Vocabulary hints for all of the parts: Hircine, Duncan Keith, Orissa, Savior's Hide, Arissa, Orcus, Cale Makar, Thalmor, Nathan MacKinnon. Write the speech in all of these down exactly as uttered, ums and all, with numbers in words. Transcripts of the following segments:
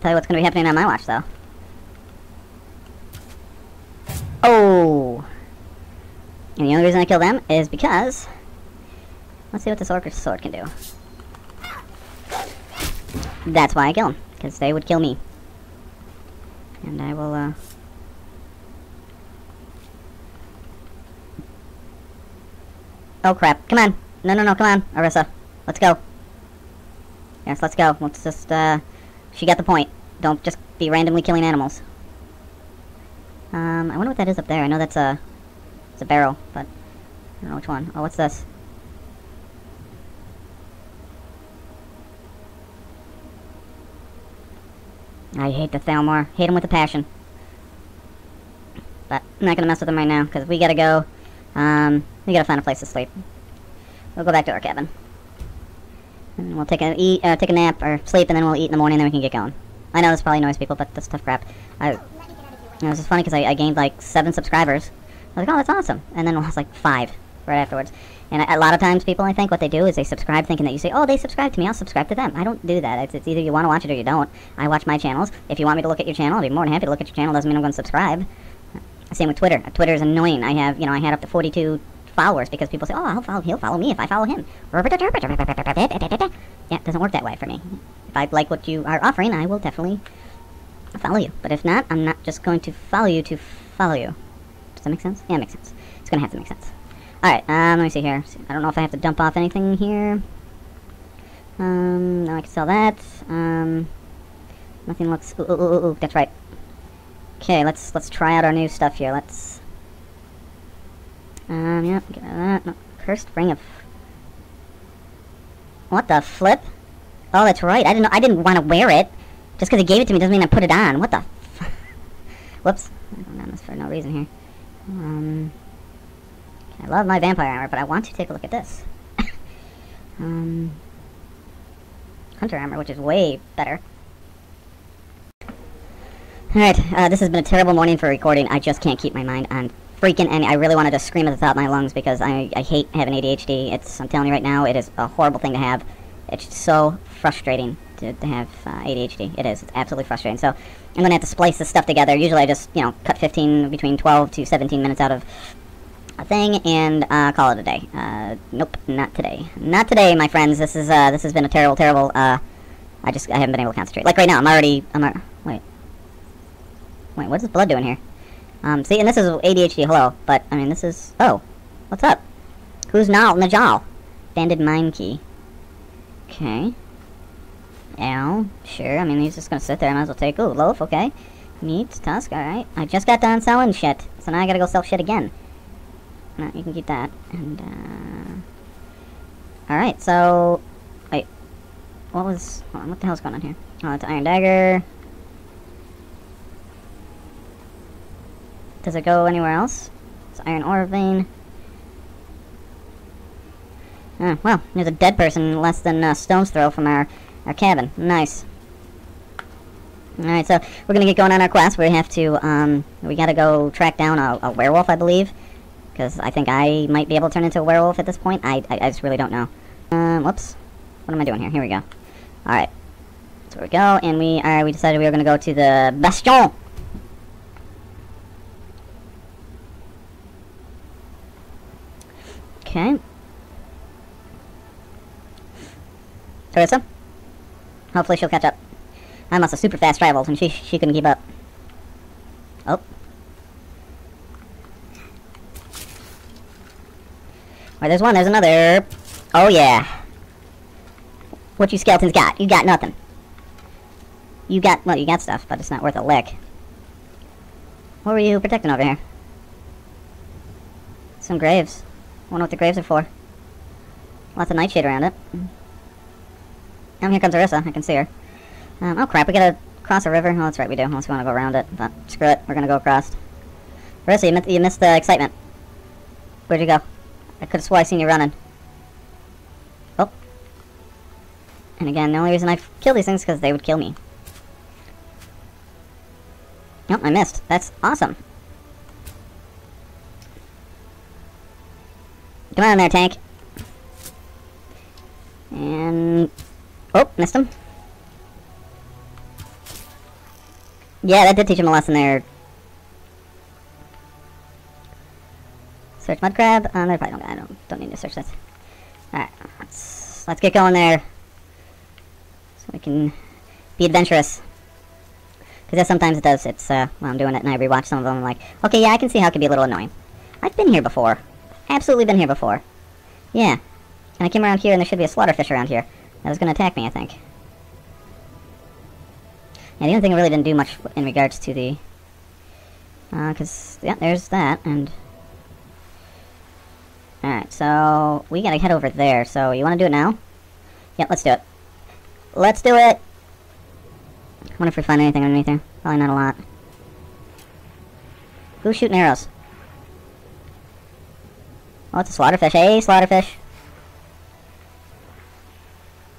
Tell you what's gonna be happening on my watch, though. Oh! And the only reason I kill them is because... Let's see what this Orcus sword can do. That's why I kill them, because they would kill me. And I will, uh... Oh crap, come on! No, no, no, come on, Orissa. Let's go. Yes, let's go. Let's just, uh... She got the point. Don't just be randomly killing animals. Um, I wonder what that is up there. I know that's a... It's a barrel, but... I don't know which one. Oh, what's this? I hate the Thalmor. Hate him with a passion. But I'm not gonna mess with him right now, because we gotta go... Um, we gotta find a place to sleep. We'll go back to our cabin. And we'll take a, eat, uh, take a nap, or sleep, and then we'll eat in the morning, and then we can get going. I know this probably annoys people, but that's tough crap. I... It was just funny because I, I gained like seven subscribers. I was like, oh, that's awesome. And then I was like five right afterwards. And I, a lot of times people, I think, what they do is they subscribe thinking that you say, oh, they subscribe to me, I'll subscribe to them. I don't do that. It's, it's either you want to watch it or you don't. I watch my channels. If you want me to look at your channel, I'll be more than happy to look at your channel. Doesn't mean I'm going to subscribe. Same with Twitter. Twitter is annoying. I have, you know, I had up to forty-two followers because people say, oh, I'll follow, he'll follow me if I follow him. Yeah, it doesn't work that way for me. If I like what you are offering, I will definitely... follow you, but if not, I'm not just going to follow you to follow you. Does that make sense? Yeah, it makes sense. It's gonna have to make sense. Alright, um, let me see here. I don't know if I have to dump off anything here. Um, no, I can sell that. Um, nothing looks... Ooh, ooh, ooh, ooh, that's right. Okay, let's, let's try out our new stuff here. Let's... Um, yeah, get rid of that. No, cursed ring of... What the flip? Oh, that's right. I didn't know, I didn't want to wear it. Just because he gave it to me doesn't mean I put it on. What the f... Whoops. I'm going on this for no reason here. Um, I love my vampire armor, but I want to take a look at this. um, hunter armor, which is way better. Alright, uh, this has been a terrible morning for recording. I just can't keep my mind on freaking any... I really want to just scream at the top of my lungs because I, I hate having A D H D. It's, I'm telling you right now, it is a horrible thing to have. It's so frustrating to, to have uh, A D H D. It is. It's absolutely frustrating. So I'm going to have to splice this stuff together. Usually I just, you know, cut fifteen, between twelve to seventeen minutes out of a thing and uh, call it a day. Uh, nope, not today. Not today, my friends. This is uh, this has been a terrible, terrible. Uh, I just I haven't been able to concentrate. Like right now, I'm already. I'm a, wait, wait. What's this blood doing here? Um, see, and this is A D H D. Hello, but I mean this is. Oh, what's up? Who's now Najal? Banded mine key. Okay. Ow. Sure. I mean, he's just gonna sit there. I might as well take... Ooh, loaf. Okay. Meat. Tusk. Alright. I just got done selling shit. So now I gotta go sell shit again. No, you can keep that. And, uh... Alright, so... Wait. What was... Hold on, what the hell's going on here? Oh, it's Iron Dagger. Does it go anywhere else? It's Iron Ore Vein. Oh, well, there's a dead person less than a uh, stone's throw from our, our cabin. Nice. Alright, so we're going to get going on our quest. We have to, um, we got to go track down a, a werewolf, I believe. Because I think I might be able to turn into a werewolf at this point. I, I, I just really don't know. Um, whoops. What am I doing here? Here we go. Alright. So here we go, and we are, we decided we were going to go to the Bastion. Okay. Orissa? Hopefully she'll catch up. I must have super fast traveled and she she couldn't keep up. Oh. Alright, there's one, there's another. Oh yeah. What you skeletons got? You got nothing. You got, well, you got stuff, but it's not worth a lick. What were you protecting over here? Some graves. I wonder what the graves are for. Lots of nightshade around it. Oh, here comes Orissa. I can see her. Um, oh, crap. We gotta cross a river. Oh, that's right. We do. Unless we want to go around it. But screw it. We're gonna go across. Orissa, you, you missed the excitement. Where'd you go? I could've swore I seen you running. Oh. And again, the only reason I kill these things is because they would kill me. Nope, I missed. That's awesome. Come on in there, tank. And... Oh, missed him. Yeah, that did teach him a lesson there. Search mud crab. Um, they probably don't. I don't. Don't need to search this. All right, let's let's get going there, so we can be adventurous. Because sometimes it does. It's uh, when I'm doing it and I rewatch some of them. I'm like, okay, yeah, I can see how it can be a little annoying. I've been here before. Absolutely been here before. Yeah, and I came around here and there should be a slaughterfish around here that was going to attack me, I think. Yeah, the only thing I really didn't do much in regards to the... Because, uh, yeah, there's that, and... Alright, so we gotta head over there, so you wanna do it now? Yeah, let's do it. Let's do it! I wonder if we find anything underneath there. Probably not a lot. Who's shooting arrows? Oh, it's a slaughterfish. Hey, slaughterfish!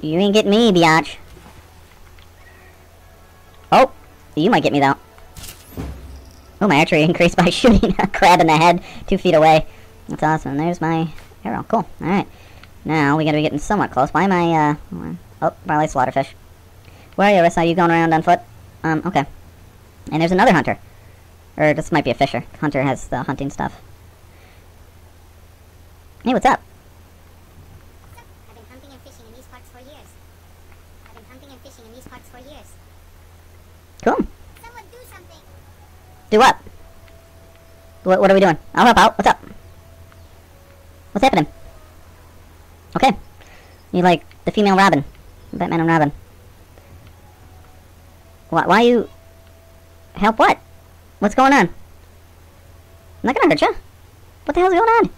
You ain't getting me, biatch. Oh, you might get me though. Oh, my archery increased by shooting a crab in the head two feet away. That's awesome. There's my arrow. Cool. All right. Now we gotta be getting somewhat close. Why am I? Uh, oh, probably slaughterfish. Where are you? I saw you going around on foot. Um. Okay. And there's another hunter, or this might be a fisher. Hunter has the hunting stuff. Hey, what's up? What's up? I've been hunting and fishing in these parts for years. I've been hunting and fishing in these parts for years. Cool. Someone do something. Do what? What, what are we doing? I'll help out. What's up? What's happening? Okay. You like the female Robin. Batman and Robin. Why, why you... Help what? What's going on? I'm not gonna hurt you. What the hell's going on?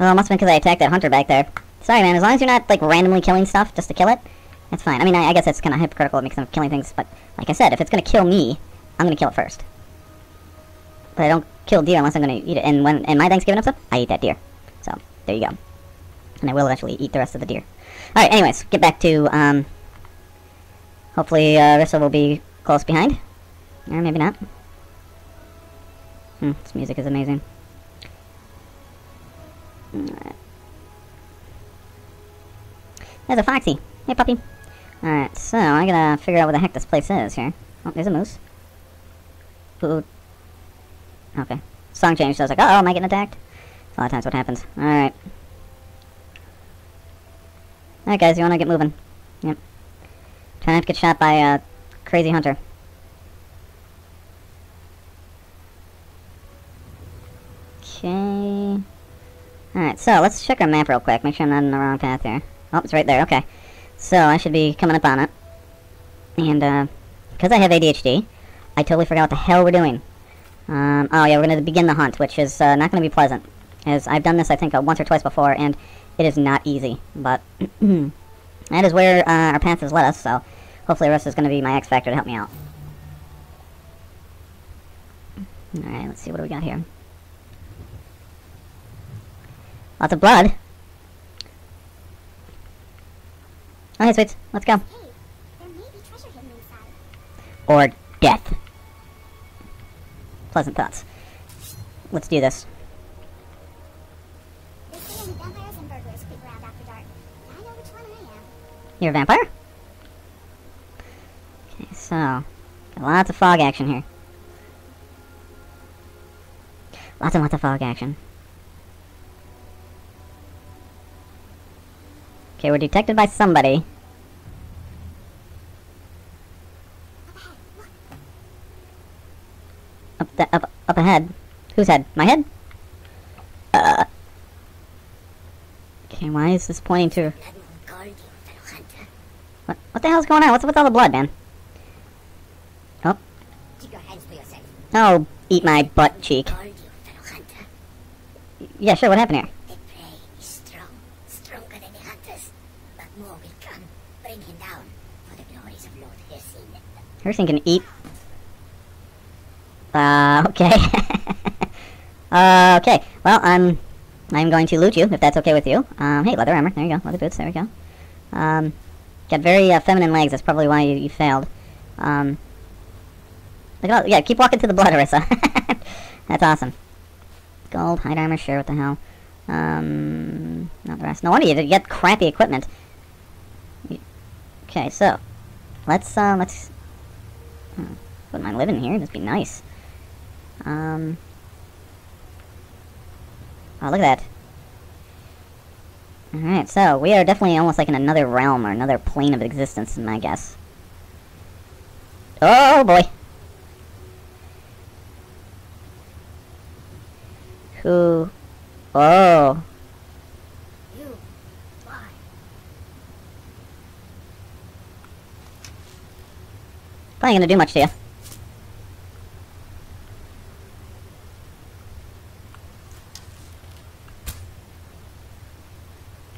Oh, it must have been because I attacked that hunter back there. Sorry, man. As long as you're not, like, randomly killing stuff just to kill it, that's fine. I mean, I, I guess that's kind of hypocritical. It makes them killing things, but like I said, if it's going to kill me, I'm going to kill it first. But I don't kill deer unless I'm going to eat it. And when in my Thanksgiving episode, I eat that deer. So, there you go. And I will eventually eat the rest of the deer. Alright, anyways, get back to, um... hopefully, uh, Rissa will be close behind. Or maybe not. Hmm, this music is amazing. Alright. There's a foxy. Hey, puppy. Alright, so I gotta figure out what the heck this place is here. Oh, there's a moose. Ooh. Okay. Song changed, so I was like, uh oh, am I getting attacked? That's a lot of times what happens. Alright. Alright, guys, you wanna get moving? Yep. Try not to get shot by a crazy hunter. Okay. Alright, so let's check our map real quick. Make sure I'm not on the wrong path here. Oh, it's right there. Okay. So, I should be coming up on it. And, uh, because I have A D H D, I totally forgot what the hell we're doing. Um, oh, yeah, we're going to begin the hunt, which is uh, not going to be pleasant. As I've done this, I think, uh, once or twice before, and it is not easy. But, that is where uh, our path has led us, so hopefully Russ is going to be my X Factor to help me out. Alright, let's see what do we got here. Lots of blood. Oh, hey, sweets. Let's go. Hey, there may be treasure hidden inside. Or death. Pleasant thoughts. Let's do this. They say only vampires and burglars creep around after dark. I know which one I am. You're a vampire? Okay, so. Got lots of fog action here. Lots and lots of fog action. Okay, we're detected by somebody. Up the, up, up ahead. Whose head? My head? Uh. Okay, why is this pointing to... What, what the hell's going on? What's up with all the blood, man? Oh. Oh, eat my butt cheek. Yeah, sure, what happened here? Hircine can eat. Uh, okay. uh, okay. Well, I'm I'm going to loot you, if that's okay with you. Um, hey, leather armor. There you go. Leather boots. There we go. Um, got very uh, feminine legs. That's probably why you, you failed. Um, look at all, yeah, keep walking through the blood, Orissa. That's awesome. Gold, hide armor, sure, what the hell. Um, not the rest. No wonder you, you got crappy equipment. Okay, so. Let's, uh, let's... Put my mind living here. That'd be nice. Um. Oh, look at that. Alright, so we are definitely almost like in another realm or another plane of existence, in my guess. Oh, boy. Who? Oh. You. Why? Probably gonna do much to you.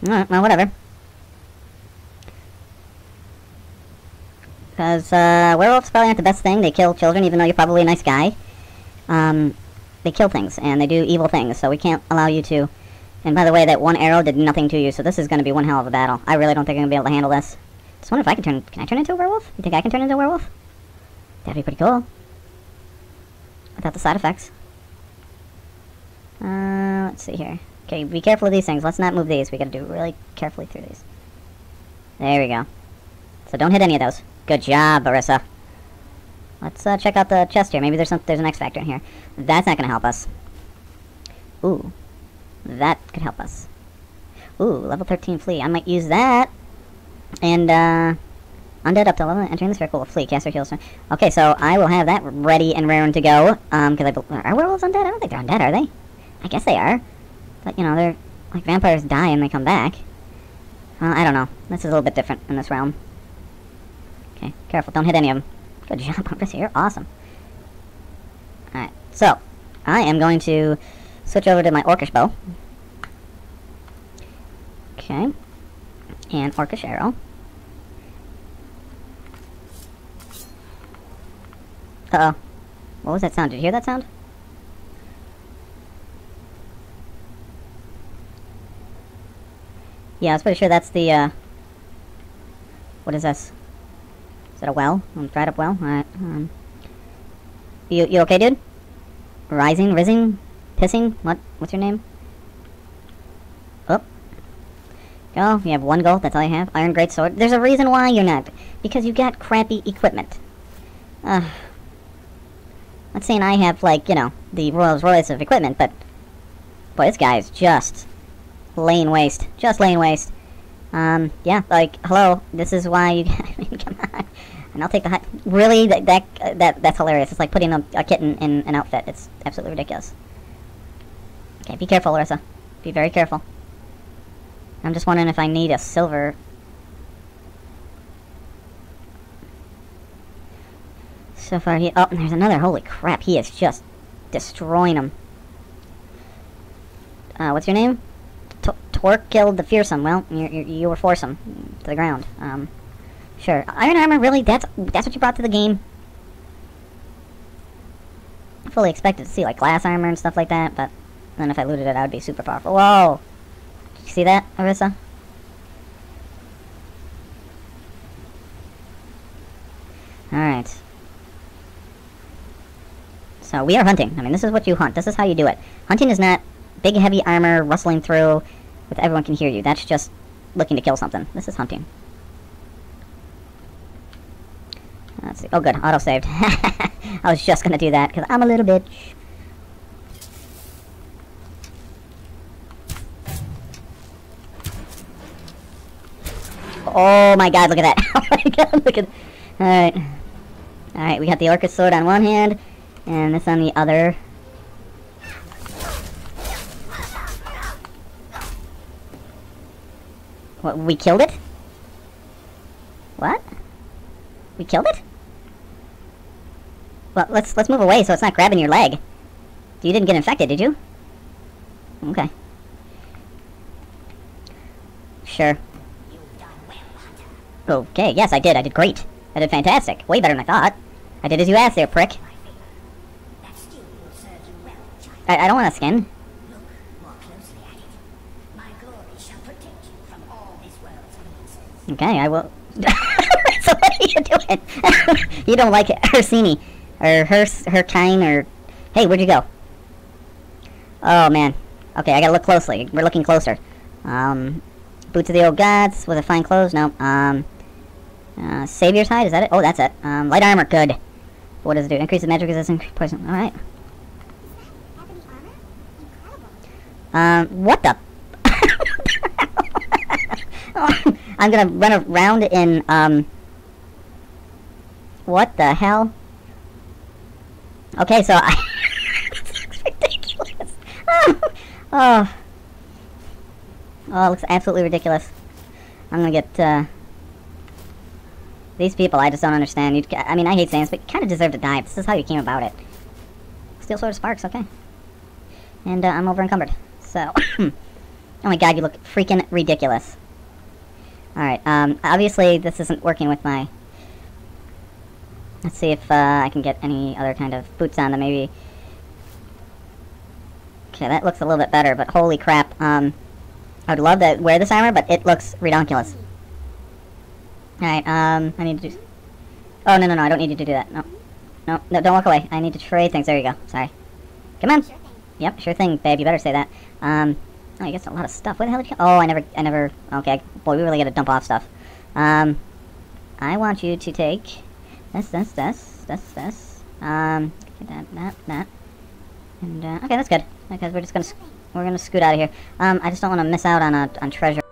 Alright, well, whatever. Because, uh, werewolves probably aren't the best thing. They kill children, even though you're probably a nice guy. Um, they kill things, and they do evil things, so we can't allow you to... And by the way, that one arrow did nothing to you, so this is going to be one hell of a battle. I really don't think I'm going to be able to handle this. Just wonder if I can turn... Can I turn into a werewolf? You think I can turn into a werewolf? That'd be pretty cool. Without the side effects. Uh, let's see here. Okay, be careful of these things. Let's not move these. We gotta do really carefully through these. There we go. So don't hit any of those. Good job, Barissa. Let's uh, check out the chest here. Maybe there's some, there's an X-Factor in here. That's not gonna help us. Ooh. That could help us. Ooh, level thirteen flea. I might use that. And, uh... undead up to level entering the circle will flee. Caster heals. Okay, so I will have that ready and raring to go. Um, because I... Are werewolves undead? I don't think they're undead, are they? I guess they are. But, you know, they're... Like, vampires die and they come back. Well, I don't know. This is a little bit different in this realm. Okay, careful. Don't hit any of them. Good job, Orcus. You're awesome. Alright, so... I am going to switch over to my Orcish bow. Okay. And Orcish arrow. Uh-oh. What was that sound? Did you hear that sound? Yeah, I was pretty sure that's the, uh... What is this? Is that a well? A dried up well? Alright, um... You, you okay, dude? Rising? Rising? Pissing? What? What's your name? Oh. Go. You have one gold, that's all you have. Iron greatsword. There's a reason why you're not. Because you got crappy equipment. Ugh. Not saying I have, like, you know, the Rolls Royce of equipment, but... Boy, this guy is just... laying waste. Just laying waste. Um, yeah, like, hello, this is why you... I mean, come on. And I'll take the high... Really? That, that, uh, that that's hilarious. It's like putting a, a kitten in an outfit. It's absolutely ridiculous. Okay, be careful, Larissa. Be very careful. I'm just wondering if I need a silver... So far he... Oh, and there's another. Holy crap, he is just destroying him. Uh, what's your name? Twerk killed the fearsome. Well, you, you, you were foursome to the ground. Um, sure. Iron armor, really? That's that's what you brought to the game? I fully expected to see, like, glass armor and stuff like that, but then if I looted it, I would be super powerful. Whoa! Did you see that, Orissa? Alright. So, we are hunting. I mean, this is what you hunt. This is how you do it. Hunting is not big, heavy armor rustling through... With everyone can hear you. That's just looking to kill something. This is hunting. Let's see. Oh, good. Auto-saved. I was just going to do that, because I'm a little bitch. Oh, my God. Look at that. Oh, my God. Look at... Alright. Alright, we got the Orcus sword on one hand, and this on the other... What, we killed it? What? We killed it? Well, let's let's move away so it's not grabbing your leg. You didn't get infected, did you? Okay. Sure. Okay, yes, I did. I did great. I did fantastic. Way better than I thought. I did as you asked there, prick. I, I don't want a skin. Okay, I will... So what are you doing? You don't like it. Hircine. Or her, her kind, or... Hey, where'd you go? Oh, man. Okay, I gotta look closely. We're looking closer. Um, Boots of the Old Gods. Was it fine clothes? No. Um, uh, Savior's Hide? Is that it? Oh, that's it. Um, light armor. Good. What does it do? Increase the magic resistance, poison. All right. Um, what the? I'm gonna run around in um. What the hell? Okay, so I. That's ridiculous. Oh. oh. Oh, it looks absolutely ridiculous. I'm gonna get, uh... these people, I just don't understand. You'd, I mean, I hate saying this, but you kind of deserve to die. This is how you came about it. Steel Sword of Sparks, okay. And, uh, I'm over encumbered. So, oh my god, you look freaking ridiculous. Alright, um, obviously this isn't working with my... Let's see if, uh, I can get any other kind of boots on them, maybe. Okay, that looks a little bit better, but holy crap, um... I would love to wear this armor, but it looks redonkulous. Alright, um, I need to do... Oh, no, no, no, I don't need you to do that. No, no, no, don't walk away. I need to trade things. There you go. Sorry. Come on. Sure thing. Yep, sure thing, babe. You better say that. Um, oh, I guess a lot of stuff. Where the hell did you... Oh, I never, I never... Okay, boy, we really gotta dump off stuff. Um, I want you to take... This, this, this, this, this. Um, that, that, that. And, uh, okay, that's good. Because we're just gonna... We're gonna scoot out of here. Um, I just don't want to miss out on a on treasure.